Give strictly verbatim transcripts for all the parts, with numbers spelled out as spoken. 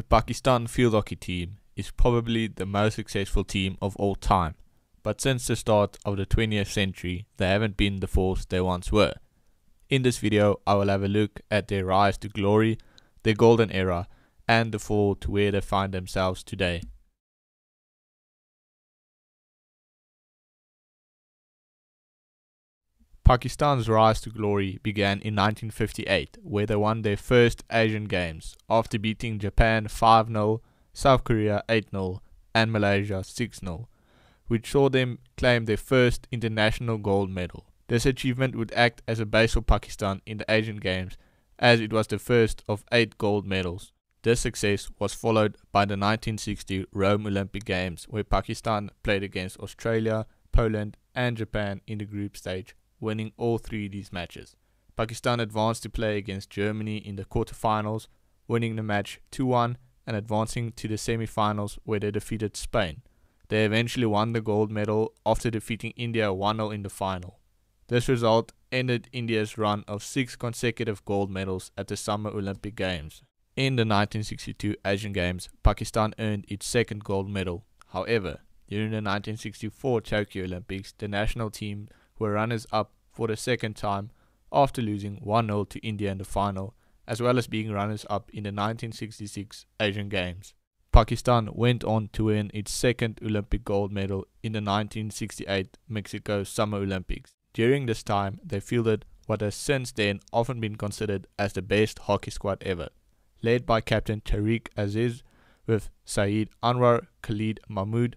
The Pakistan field hockey team is probably the most successful team of all time, but since the start of the twentieth century, they haven't been the force they once were. In this video, I will have a look at their rise to glory, their golden era, and the fall to where they find themselves today. Pakistan's rise to glory began in nineteen fifty-eight, where they won their first Asian Games after beating Japan five nil, South Korea eight nil and Malaysia six nil, which saw them claim their first international gold medal. This achievement would act as a base for Pakistan in the Asian Games, as it was the first of eight gold medals. This success was followed by the nineteen sixty Rome Olympic Games, where Pakistan played against Australia, Poland and Japan in the group stage, winning all three of these matches. Pakistan advanced to play against Germany in the quarterfinals, winning the match two one and advancing to the semi-finals where they defeated Spain. They eventually won the gold medal after defeating India one nil in the final. This result ended India's run of six consecutive gold medals at the Summer Olympic Games. In the nineteen sixty-two Asian Games, Pakistan earned its second gold medal. However, during the nineteen sixty-four Tokyo Olympics, the national team were runners-up for the second time after losing one nil to India in the final, as well as being runners-up in the nineteen sixty-six Asian Games. Pakistan went on to win its second Olympic gold medal in the nineteen sixty-eight Mexico Summer Olympics. During this time, they fielded what has since then often been considered as the best hockey squad ever, led by captain Tariq Aziz with Saeed Anwar, Khalid Mahmood,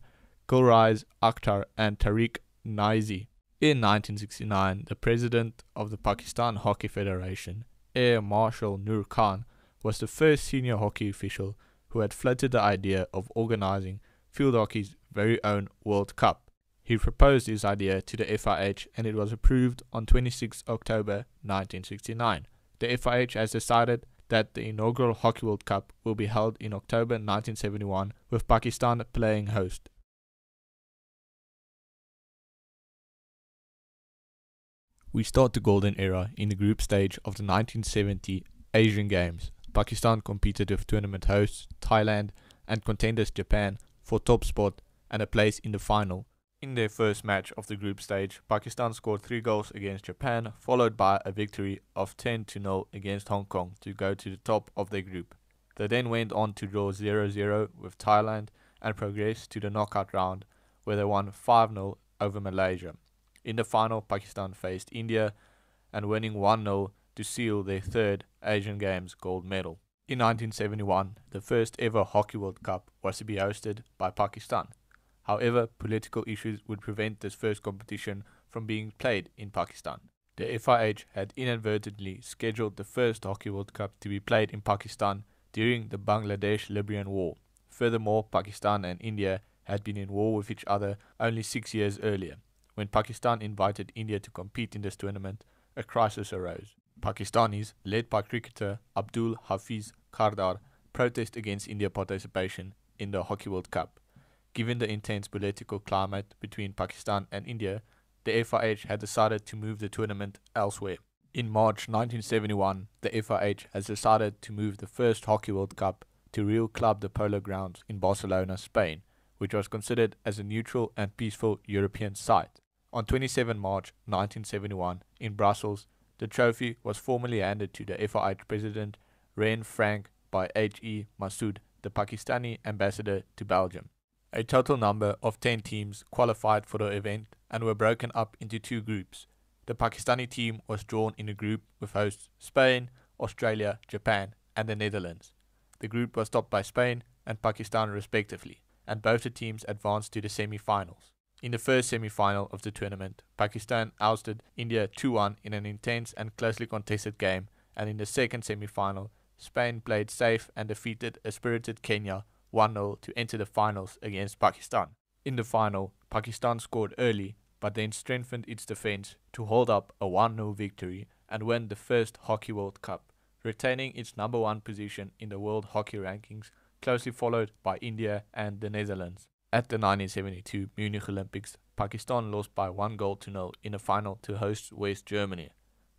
Gulraiz Akhtar and Tariq Nizi. In nineteen sixty-nine, the president of the Pakistan Hockey Federation, Air Marshal Nur Khan, was the first senior hockey official who had floated the idea of organizing field hockey's very own World Cup. He proposed his idea to the F I H and it was approved on the twenty-sixth of October nineteen sixty-nine. The F I H has decided that the inaugural Hockey World Cup will be held in October nineteen seventy-one, with Pakistan playing host. We start the golden era in the group stage of the nineteen seventy Asian Games. Pakistan competed with tournament hosts Thailand and contenders Japan for top spot and a place in the final. In their first match of the group stage, Pakistan scored three goals against Japan, followed by a victory of ten to nil against Hong Kong to go to the top of their group. They then went on to draw zero zero with Thailand and progressed to the knockout round, where they won five nil over Malaysia. In the final, Pakistan faced India and winning one nil to seal their third Asian Games gold medal. In nineteen seventy-one, the first ever Hockey World Cup was to be hosted by Pakistan. However, political issues would prevent this first competition from being played in Pakistan. The F I H had inadvertently scheduled the first Hockey World Cup to be played in Pakistan during the Bangladesh-Libyan War. Furthermore, Pakistan and India had been in war with each other only six years earlier. When Pakistan invited India to compete in this tournament, a crisis arose. Pakistanis, led by cricketer Abdul Hafeez Kardar, protested against India participation in the Hockey World Cup. Given the intense political climate between Pakistan and India, the F I H had decided to move the tournament elsewhere. In March nineteen seventy-one, the F I H has decided to move the first Hockey World Cup to Real Club de Polo Grounds in Barcelona, Spain, which was considered as a neutral and peaceful European site. On the twenty-seventh of March nineteen seventy-one, in Brussels, the trophy was formally handed to the F I H president Ren Frank by H E Masood, the Pakistani ambassador to Belgium. A total number of ten teams qualified for the event and were broken up into two groups. The Pakistani team was drawn in a group with hosts Spain, Australia, Japan and the Netherlands. The group was topped by Spain and Pakistan respectively, and both the teams advanced to the semi-finals. In the first semi-final of the tournament, Pakistan ousted India two one in an intense and closely contested game, and in the second semi-final, Spain played safe and defeated a spirited Kenya one nil to enter the finals against Pakistan. In the final, Pakistan scored early, but then strengthened its defense to hold up a one nil victory and win the first Hockey World Cup, retaining its number one position in the World Hockey Rankings, closely followed by India and the Netherlands. At the nineteen seventy-two Munich Olympics, Pakistan lost by one goal to nil in the final to host West Germany.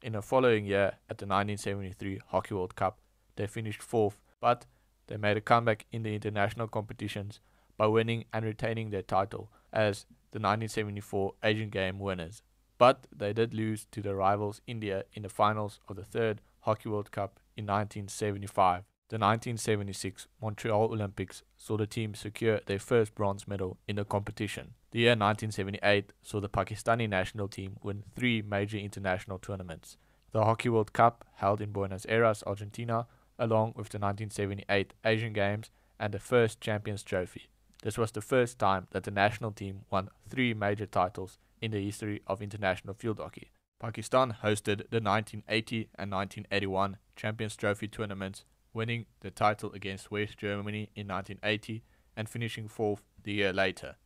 In the following year, at the nineteen seventy-three Hockey World Cup, they finished fourth, but They made a comeback in the international competitions by winning and retaining their title as the nineteen seventy-four Asian Game winners. But they did lose to their rivals India in the finals of the third Hockey World Cup in nineteen seventy-five. The nineteen seventy-six Montreal Olympics saw the team secure their first bronze medal in the competition. The year nineteen seventy-eight saw the Pakistani national team win three major international tournaments: the Hockey World Cup, held in Buenos Aires, Argentina, along with the nineteen seventy-eight Asian Games and the first Champions Trophy. This was the first time that the national team won three major titles in the history of international field hockey. Pakistan hosted the nineteen eighty and nineteen eighty-one Champions Trophy tournaments, winning the title against West Germany in nineteen eighty and finishing fourth the year later.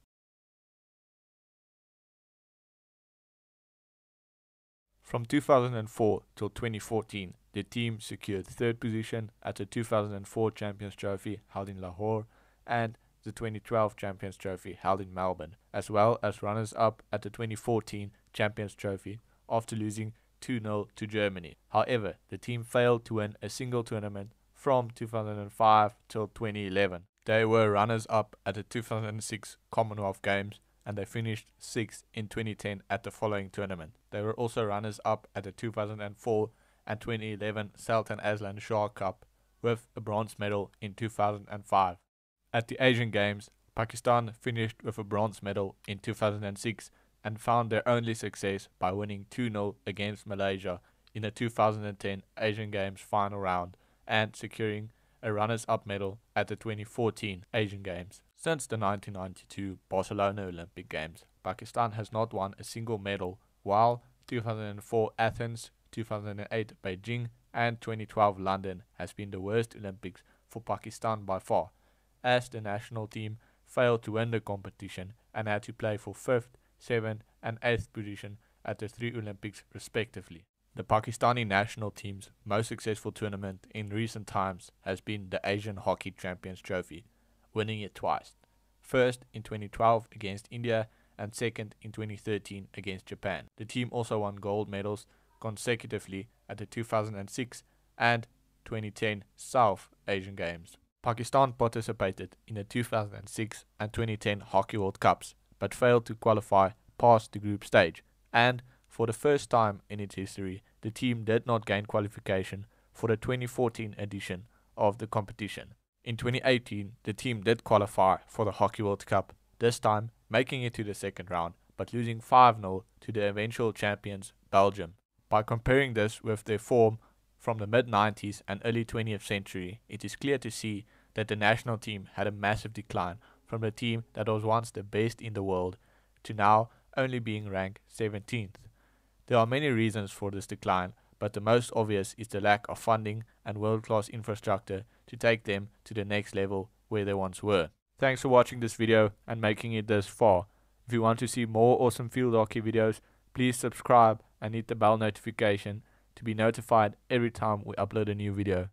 From two thousand four till twenty fourteen, the team secured third position at the two thousand four Champions Trophy held in Lahore and the twenty twelve Champions Trophy held in Melbourne, as well as runners-up at the twenty fourteen Champions Trophy after losing two nil to Germany. However, the team failed to win a single tournament from two thousand five till twenty eleven. They were runners-up at the two thousand six Commonwealth Games, and they finished sixth in twenty ten at the following tournament. They were also runners-up at the two thousand four and twenty eleven Sultan Aslan Shah Cup, with a bronze medal in two thousand five. At the Asian Games, Pakistan finished with a bronze medal in two thousand six and found their only success by winning two nil against Malaysia in the two thousand ten Asian Games final round and securing a runners-up medal at the twenty fourteen Asian Games. Since the nineteen ninety-two Barcelona Olympic Games, Pakistan has not won a single medal, while two thousand four Athens, two thousand eight Beijing and twenty twelve London has been the worst Olympics for Pakistan by far, as the national team failed to win the competition and had to play for fifth, seventh and eighth position at the three Olympics respectively. The Pakistani national team's most successful tournament in recent times has been the Asian Hockey Champions Trophy, winning it twice, first in twenty twelve against India and second in twenty thirteen against Japan. The team also won gold medals consecutively at the two thousand six and twenty ten South Asian Games. Pakistan participated in the two thousand six and twenty ten Hockey World Cups, but failed to qualify past the group stage, and for the first time in its history, the team did not gain qualification for the twenty fourteen edition of the competition. In twenty eighteen, the team did qualify for the Hockey World Cup, this time making it to the second round, but losing five nil to the eventual champions, Belgium. By comparing this with their form from the mid nineties and early twentieth century, it is clear to see that the national team had a massive decline from the team that was once the best in the world to now only being ranked seventeenth. There are many reasons for this decline, but the most obvious is the lack of funding and world-class infrastructure to take them to the next level where they once were. Thanks for watching this video and making it this far. If you want to see more awesome field hockey videos, please subscribe and hit the bell notification to be notified every time we upload a new video.